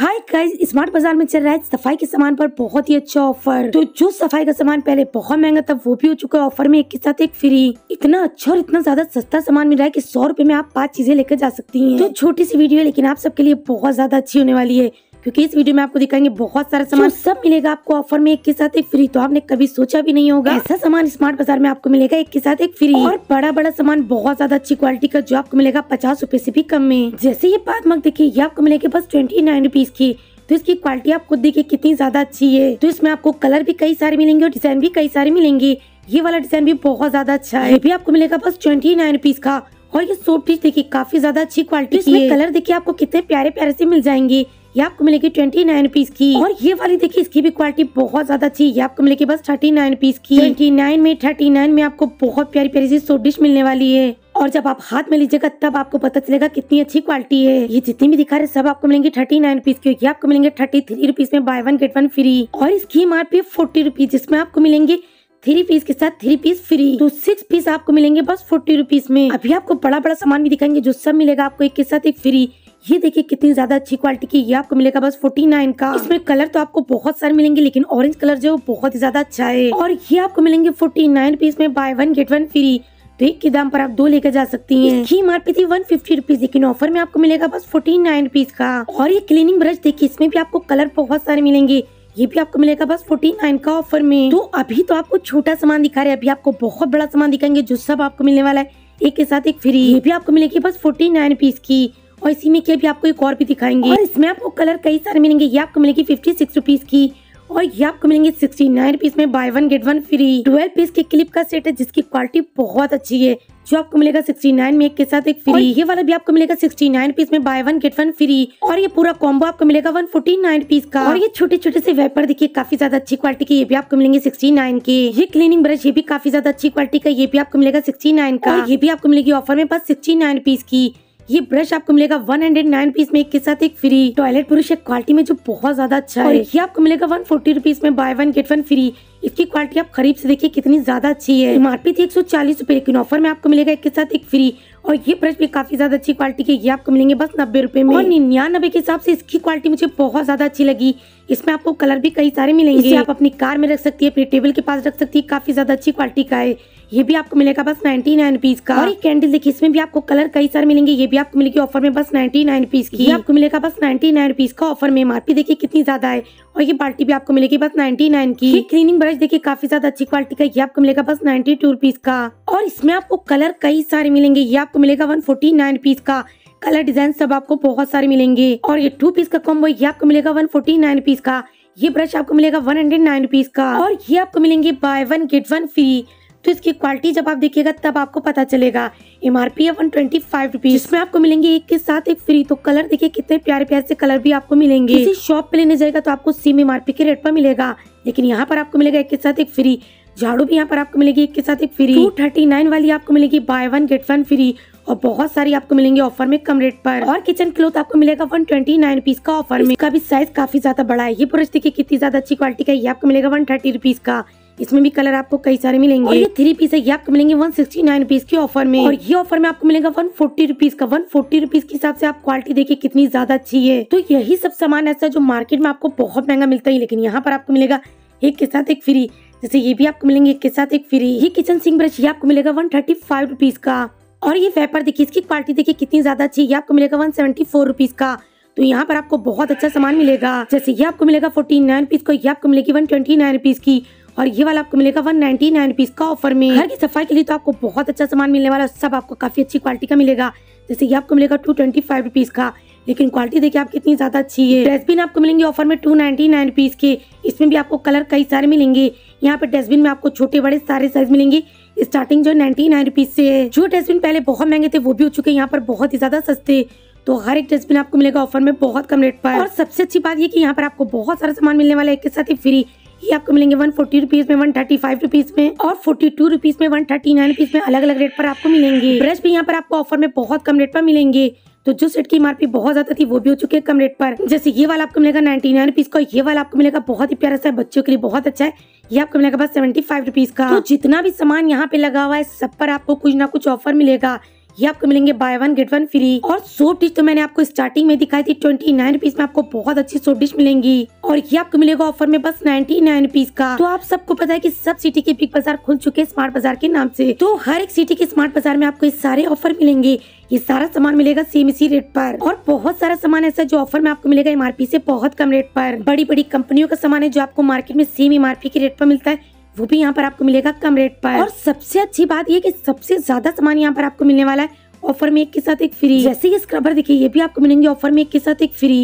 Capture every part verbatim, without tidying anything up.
Hi guys, smart बाजार में चल रहा है सफाई के सामान पर बहुत ही अच्छा ऑफर। तो जो सफाई का सामान पहले बहुत महंगा था वो भी हो चुका है ऑफर में एक के साथ एक फ्री। इतना अच्छा और इतना ज्यादा सस्ता सामान मिल रहा है कि सौ रूपये में आप पांच चीजें लेकर जा सकती हैं। तो छोटी सी वीडियो है लेकिन आप सबके लिए बहुत ज्यादा अच्छी होने वाली है, क्योंकि इस वीडियो में आपको दिखाएंगे बहुत सारा सामान, सब मिलेगा आपको ऑफर में एक के साथ एक फ्री। तो आपने कभी सोचा भी नहीं होगा ऐसा सामान स्मार्ट बाजार में आपको मिलेगा एक के साथ एक फ्री। और बड़ा बड़ा सामान बहुत ज्यादा अच्छी क्वालिटी का जो आपको मिलेगा पचास रूपए से भी कम में। जैसे ये पाद मग देखिए, ये आपको मिलेगी बस ट्वेंटी नाइन रुपीज की। तो इसकी क्वालिटी आप खुद देखिए कितनी ज्यादा अच्छी है। तो इसमें आपको कलर भी कई सारे मिलेंगे और डिजाइन भी कई सारे मिलेंगी। ये वाला डिजाइन भी बहुत ज्यादा अच्छा है, ये भी आपको मिलेगा बस ट्वेंटी नाइन रुपीज का। और ये सोप पीस देखिए काफी ज्यादा अच्छी क्वालिटी की है, कलर देखिए आपको कितने प्यारे प्यारे से मिल जाएंगे। ये आपको मिलेगी ट्वेंटी नाइन पीस की। और ये वाली देखिए इसकी भी क्वालिटी बहुत ज्यादा अच्छी, ये आपको मिलेगी बस थर्टी नाइन पीस की। ट्वेंटी नाइन में थर्टी नाइन में आपको बहुत प्यारी प्यारी सी सोप डिश मिलने वाली है। और जब आप हाथ में लीजिएगा तब आपको पता चलेगा कितनी अच्छी क्वालिटी है। ये जितनी भी दिखा रहे सब आपको मिलेंगे थर्टी नाइन पीस की। ये आपको मिलेंगे थर्टी थ्री रुपीज में buy one get one free. और इसकी एमआरपी फोर्टी रुपीज, जिसमें आपको मिलेंगे थ्री पीस के साथ थ्री पीस फ्री। तो सिक्स पीस आपको मिलेंगे बस फोर्टी रुपीज में। अभी आपको बड़ा बड़ा सामान भी दिखाएंगे जो सब मिलेगा आपको एक के साथ एक फ्री। ये देखिए कितनी ज्यादा अच्छी क्वालिटी की, ये आपको मिलेगा बस फोर्टी नाइन का। इसमें कलर तो आपको बहुत सारे मिलेंगे लेकिन ऑरेंज कलर जो है बहुत ही ज्यादा अच्छा है। और ये आपको मिलेंगे फोर्टी नाइन पीस में buy one get one free. तो एक के दाम पर आप दो लेकर जा सकती हैं। इसकी एमआरपी थी वन फिफ्टी रुपीज लेकिन ऑफर में आपको मिलेगा बस फोर्टी नाइन रुपीज का। और ये क्लीनिंग ब्रश देखिए, इसमें भी आपको कलर बहुत सारे मिलेंगे, ये भी आपको मिलेगा बस फोर्टी नाइन का ऑफर में। तो अभी तो आपको छोटा सामान दिखा रहे, अभी आपको बहुत बड़ा सामान दिखाएंगे जो सब आपको मिलने वाला है एक के साथ एक फ्री। ये भी आपको मिलेगी बस फोर्टी नाइन पीस की। और इसी में के भी आपको एक और भी दिखाएंगे। और इसमें आपको कलर कई सारे मिलेंगे, ये आपको मिलेगी फिफ्टी सिक्स रुपीज की। और ये आपको मिलेंगे सिक्सटी नाइन रुपीज में buy one get one free. Twelve piece के क्लिप का सेट है जिसकी क्वालिटी बहुत अच्छी है, जो आपको मिलेगा सिक्सटी नाइन में एक के साथ एक फ्री। ये वाला भी आपको मिलेगा सिक्सटी नाइन रुपीज में buy one get one free. और ये पूरा कॉम्बो आपको मिलेगा वन फोर्टी नाइन रुपीज का। और ये छोटे छोटे से वेपर देखिए काफी ज्यादा अच्छी क्वालिटी के, ये भी आपको मिलेंगे सिक्सटी नाइन के। ये क्लीनिंग ब्रश ये भी काफी ज्यादा अच्छी क्वालिटी का, ये भी आपको मिलेगा सिक्सटी नाइन का। ये भी आपको मिलेगी ऑफर में बस सिक्सटी नाइन रुपीज की। ये ब्रश आपको मिलेगा वन हंड्रेड नाइन पीस में एक के साथ एक फ्री। टॉयलेट ब्रश क्वालिटी में जो बहुत ज्यादा अच्छा है, और ये आपको मिलेगा वन फोर्टी रुपीज में buy one get one free. इसकी क्वालिटी आप खरीद से देखिए कितनी ज्यादा अच्छी है। एमआरपी थी एक सौ चालीस रुपए लेकिन ऑफर में आपको मिलेगा एक के साथ एक फ्री। और ये ब्रश भी काफी ज्यादा अच्छी क्वालिटी के, ये आपको मिलेंगे बस नब्बे रुपए में। और निन्यानबे के हिसाब से इसकी क्वालिटी मुझे बहुत ज्यादा अच्छी लगी। इसमें आपको कलर भी कई सारे मिलेंगे, इसे आप अपनी कार में रख सकती है, अपने टेबल के पास रख सकती है, काफी ज्यादा अच्छी क्वालिटी का है। ये भी आपको मिलेगा बस नाइन्टी नाइन रुपीज का। और ये कैंडल देखिए, इसमें भी आपको कलर कई सारे मिलेंगे, ये भी आपको मिलेगी ऑफर में बस नाइन्टी नाइन रुपीज की। ये आपको मिलेगा बस नाइन्टी नाइन रुपीज का ऑफर में। एमआरपी देखिए कितनी ज्यादा है। और ये बाल्टी भी आपको मिलेगी बस नाइन्टी नाइन की। क्लीनिंग ब्रश देखिए काफी ज्यादा अच्छी क्वालिटी का, ये आपको मिलेगा बस नाइन्टी टू रुपीज का। और इसमें आपको कलर कई सारे मिलेंगे, ये आपको मिलेगा वन फोर्टी नाइन रुपीज का। कलर डिजाइन सब आपको बहुत सारे मिलेंगे। और ये टू पीस का कॉम्बो, ये आपको मिलेगा वन फोर्टी नाइन रुपीज का। ये ब्रश आपको मिलेगा वन हंड्रेड नाइन रुपीज का। और ये आपको मिलेंगे buy one get one free. तो इसकी क्वालिटी जब आप देखिएगा तब आपको पता चलेगा। एमआरपी है वन ट्वेंटी फाइव रुपीज, इसमें आपको मिलेंगे एक के साथ एक फ्री। तो कलर देखिए कितने प्यारे प्यारे से कलर भी आपको मिलेंगे। इसी शॉप पे लेने जाएगा तो आपको सेम एमआरपी के रेट पर मिलेगा, लेकिन यहाँ पर आपको मिलेगा एक के साथ एक फ्री। झाड़ू भी यहाँ पर आपको मिलेगी एक के साथ एक फ्री। टू थर्टी नाइन वाली आपको मिलेगी buy one get one free. और बहुत सारी आपको मिलेंगे ऑफर में कम रेट पर। और किचन क्लोथ आपको मिलेगा वन ट्वेंटी नाइन पीस का ऑफर में। इसका भी साइज काफी ज्यादा बड़ा है। ये ब्रश देखिए कितनी ज्यादा अच्छी क्वालिटी का, ये आपको मिलेगा वन थर्टी रुपीज का। इसमें भी कलर आपको कई सारे मिलेंगे। और ये थ्री पीस है, ये आपको मिलेंगे वन सिक्सटी नाइन रुपीज की ऑफर में। और ये ऑफर में आपको मिलेगा वन फोर्टी रुपीज का। वन फोर्टी रुपीज के हिसाब से आप क्वालिटी देखिए कितनी ज्यादा अच्छी है। तो यही सब सामान ऐसा जो मार्केट में आपको बहुत महंगा मिलता है, लेकिन यहाँ पर आपको मिलेगा एक के साथ एक फ्री। जैसे ये भी आपको मिलेंगे एक के साथ एक फ्री। ये किचन सिंक ब्रश, ये आपको मिलेगा वन थर्टी फाइव रुपीज का। और ये वेपर देखिए, इसकी क्वालिटी देखिए कितनी ज्यादा अच्छी है। ये आपको मिलेगा वन सेवेंटी फोर रुपीज का। तो यहाँ पर आपको बहुत अच्छा सामान मिलेगा। जैसे ये आपको मिलेगा फोर्टी नाइन रुपीज का, ये आपको मिलेगी वन ट्वेंटी नाइन रुपीज की। और ये वाला आपको मिलेगा वन नाइन्टी नाइन रुपीज का ऑफर में। घर की सफाई के लिए तो आपको बहुत अच्छा सामान मिलने वाला है, सब आपको काफी अच्छी क्वालिटी का मिलेगा। जैसे ये आपको मिलेगा टू ट्वेंटी फाइव रुपीज का, लेकिन क्वालिटी देखिए आप कितनी ज्यादा अच्छी है। डस्टबिन आपको मिलेंगे ऑफर में टू नाइन्टी नाइन रुपीज के। इसमें भी आपको कलर कई सारे मिलेंगे। यहाँ पे डस्टबिन में आपको छोटे बड़े सारे साइज मिलेंगे। स्टार्टिंग जो नाइन्टी नाइन रुपीज से है। जो डस्टबिन पहले बहुत महंगे थे वो भी हो चुके हैं यहाँ पर बहुत ही ज्यादा सस्ते। तो हर एक डस्टबिन आपको मिलेगा ऑफर में बहुत कम रेट पर। और सबसे अच्छी बात ये की यहाँ पर आपको बहुत सारा सामान मिलने वाला है एक के साथ ही फ्री। ये आपको मिलेंगे वन फोर्टी रुपीज में, वन थर्टी फाइव रुपीज में और फोर्टी टू रुपीज में, वन थर्टी नाइन रुपीज में, अलग अलग रेट पर आपको मिलेंगे। ब्रश भी यहाँ पर आपको ऑफर में बहुत कम रेट पर मिलेंगे। तो जो सेट की एमआरपी बहुत ज्यादा थी वो भी हो चुकी है कम रेट पर। जैसे ये वाला आपको मिलेगा नाइन्टी नाइन रुपीज का। ये वाला आपको मिलेगा बहुत ही प्यारा सा, बच्चों के लिए बहुत अच्छा है। ये आपको मिलेगा बस सेवेंटी फाइव रुपीज का। तो जितना भी सामान यहाँ पे लगा हुआ है सब पर आपको कुछ ना कुछ ऑफर मिलेगा। ये आपको मिलेंगे buy one get one free. और सोप डिश तो मैंने आपको स्टार्टिंग में दिखाई थी ट्वेंटी नाइन रुपीज में आपको बहुत अच्छी सोप डिश मिलेंगी और ये आपको मिलेगा ऑफर में बस नाइन्टी नाइन रुपीज का। तो आप सबको पता है कि सब सिटी के बिग बाजार खुल चुके हैं स्मार्ट बाजार के नाम से, तो हर एक सिटी के स्मार्ट बाजार में आपको ये सारे ऑफर मिलेंगे, ये सारा सामान मिलेगा सेम इसी रेट पर। और बहुत सारा सामान ऐसा जो ऑफर में आपको मिलेगा एमआरपी से बहुत कम रेट पर। बड़ी बड़ी कंपनियों का सामान है जो आपको मार्केट में सेम एमआरपी के रेट पर मिलता है, वो भी यहाँ पर आपको मिलेगा कम रेट पर। और सबसे अच्छी बात ये कि सबसे ज्यादा सामान यहाँ पर आपको मिलने वाला है ऑफर में एक के साथ एक फ्री। जैसे ये स्क्रबर देखिए, ये भी आपको मिलेंगे ऑफर में एक के साथ एक फ्री।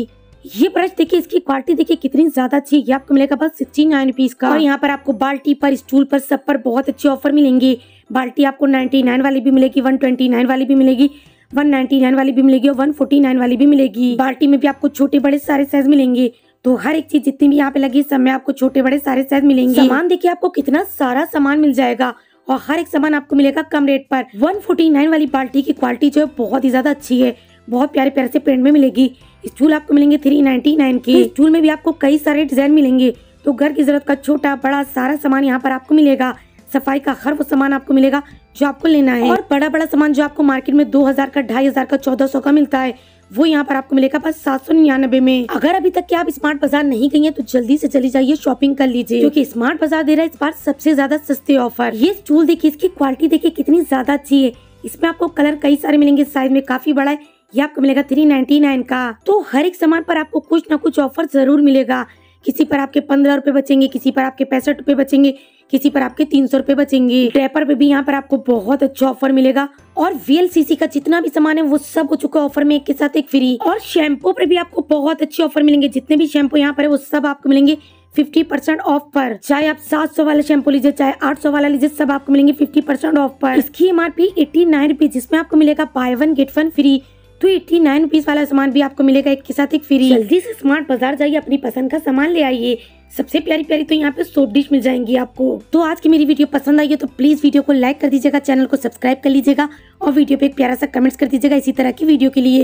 ये ब्रश देखिए, इसकी क्वालिटी देखिए कितनी ज्यादा अच्छी है, ये आपको मिलेगा बस सिक्सटी नाइन रुपीज का। और यहाँ पर आपको बाल्टी पर, स्टूल पर, सब पर बहुत अच्छे ऑफर मिलेंगे। बाल्टी आपको नाइन्टी नाइन वाली भी मिलेगी, वन ट्वेंटी नाइन वाली भी मिलेगी, वन नाइन्टी नाइन वाली भी मिलेगी और वन फोर्टी नाइन वाली भी मिलेगी। बाल्टी में भी आपको छोटे बड़े सारे साइज मिलेंगे, तो हर एक चीज जितनी भी यहाँ पे लगी सब में आपको छोटे बड़े सारे साइज मिलेंगे। सामान देखिए, आपको कितना सारा सामान मिल जाएगा और हर एक सामान आपको मिलेगा कम रेट पर। वन फोर्टी नाइन वाली बाल्टी की क्वालिटी जो है बहुत ही ज्यादा अच्छी है, बहुत प्यारे प्यारे से प्रिंट में मिलेगी। स्टूल आपको मिलेंगे थ्री नाइन्टी नाइन के। स्टूल में भी आपको कई सारे डिजाइन मिलेंगे, तो घर की जरूरत का छोटा बड़ा सारा सामान यहाँ पर आपको मिलेगा। सफाई का हर वो सामान आपको मिलेगा जो आपको लेना है। और बड़ा बड़ा सामान जो आपको मार्केट में दो हजार का, ढाई हजार का, चौदह सौ का मिलता है, वो यहाँ पर आपको मिलेगा बस सात सौ निन्यानबे में। अगर अभी तक के आप स्मार्ट बाजार नहीं गई हैं तो जल्दी से जल्दी जाइए, शॉपिंग कर लीजिए, क्योंकि स्मार्ट बाजार दे रहा है इस बार सबसे ज्यादा सस्ते ऑफर। ये स्टूल देखिए, इसकी क्वालिटी देखिए कितनी ज्यादा अच्छी है, इसमें आपको कलर कई सारे मिलेंगे, साइज में काफी बड़ा है, ये आपको मिलेगा थ्री नाइन्टी नाइन का। तो हर एक सामान पर आपको कुछ न कुछ ऑफर जरूर मिलेगा। किसी पर आपके पंद्रह रुपए बचेंगे, किसी पर आपके पैंसठ रुपए बचेंगे, किसी पर आपके तीन सौ रुपए बचेंगे। ड्रेपर पे भी यहाँ पर आपको बहुत अच्छा ऑफर मिलेगा। और वीएलसीसी का जितना भी सामान है वो सब हो चुका है ऑफर में एक के साथ एक फ्री। और शैम्पू पर भी आपको बहुत अच्छे ऑफर मिलेंगे, जितने भी शैम्पू यहाँ पर है वो सब आपको मिलेंगे फिफ्टी परसेंट ऑफ पर। चाहे आप सात सौ वाला शैम्पू लीजिए, चाहे आठ सौ वाला लीजिए, सब आपको मिलेंगे फिफ्टी परसेंट ऑफ पर। इसकी M R P eighty nine rupees, जिसमें आपको मिलेगा buy one get one free, तो एट्टी नाइन रुपीज वाला सामान भी आपको मिलेगा एक के साथ एक फ्री। जल्दी से स्मार्ट बाजार जाइए, अपनी पसंद का सामान ले आइए। सबसे प्यारी प्यारी तो यहाँ पे सोप डिश मिल जाएंगी आपको। तो आज की मेरी वीडियो पसंद आई है तो प्लीज वीडियो को लाइक कर दीजिएगा, चैनल को सब्सक्राइब कर लीजिएगा और वीडियो पे एक प्यारा सा कमेंट्स कर दीजिएगा इसी तरह की वीडियो के लिए।